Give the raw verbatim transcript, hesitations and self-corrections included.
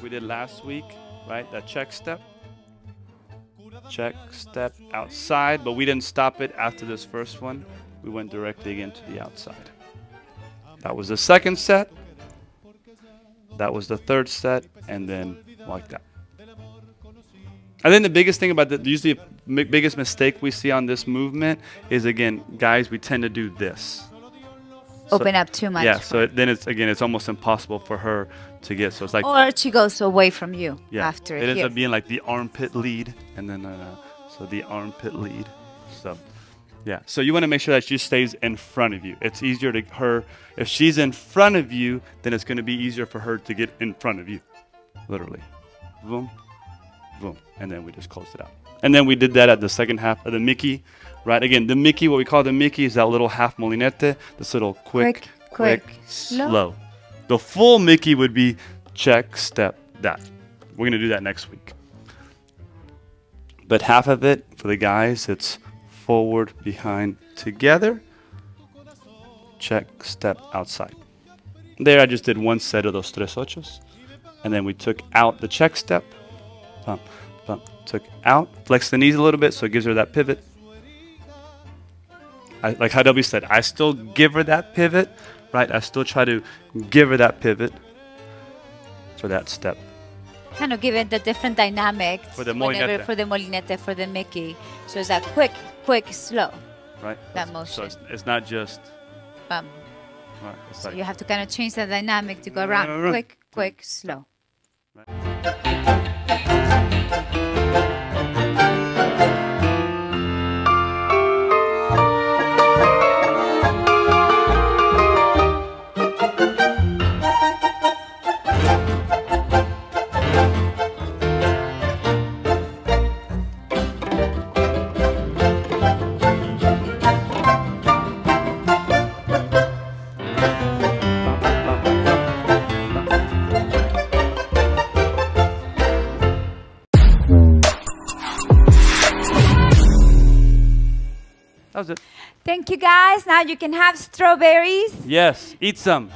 like we did last week, right? That check step. Check step outside, but we didn't stop it after this first one. We went directly into the outside. That was the second set. That was the third set, and then like that. And then the biggest thing about the usually the biggest mistake we see on this movement is, again, guys, we tend to do this. Open so, up too much. Yeah, so it, then it's, again, it's almost impossible for her to get. So it's like, or she goes away from you yeah, after it. It ends here. up being like the armpit lead, and then uh, so the armpit lead. So yeah, so you want to make sure that she stays in front of you. It's easier to her if she's in front of you, then it's going to be easier for her to get in front of you, literally. Boom, boom, and then we just closed it out. And then we did that at the second half of the Mickey, right? Again, the Mickey, what we call the Mickey is that little half molinete, this little quick, quick, quick slow. slow. The full Mickey would be check, step, that. We're going to do that next week. But half of it, for the guys, it's forward, behind, together, check, step, outside. There I just did one set of those tres ochos, and then we took out the check step, bump, bump, took out, flex the knees a little bit so it gives her that pivot. I, like how W said, I still give her that pivot, right? I still try to give her that pivot for that step. Kind of given the different dynamics for the molinete, for the, molinete, for the Mickey. So it's that quick, quick, slow. Right. That That's, motion. So it's, it's not just. Bum. Right, it's so like, you have to kind of change the dynamic to go around no, no, no, no. quick, quick, slow. Right. Thank you, guys. Now you can have strawberries. Yes, eat some.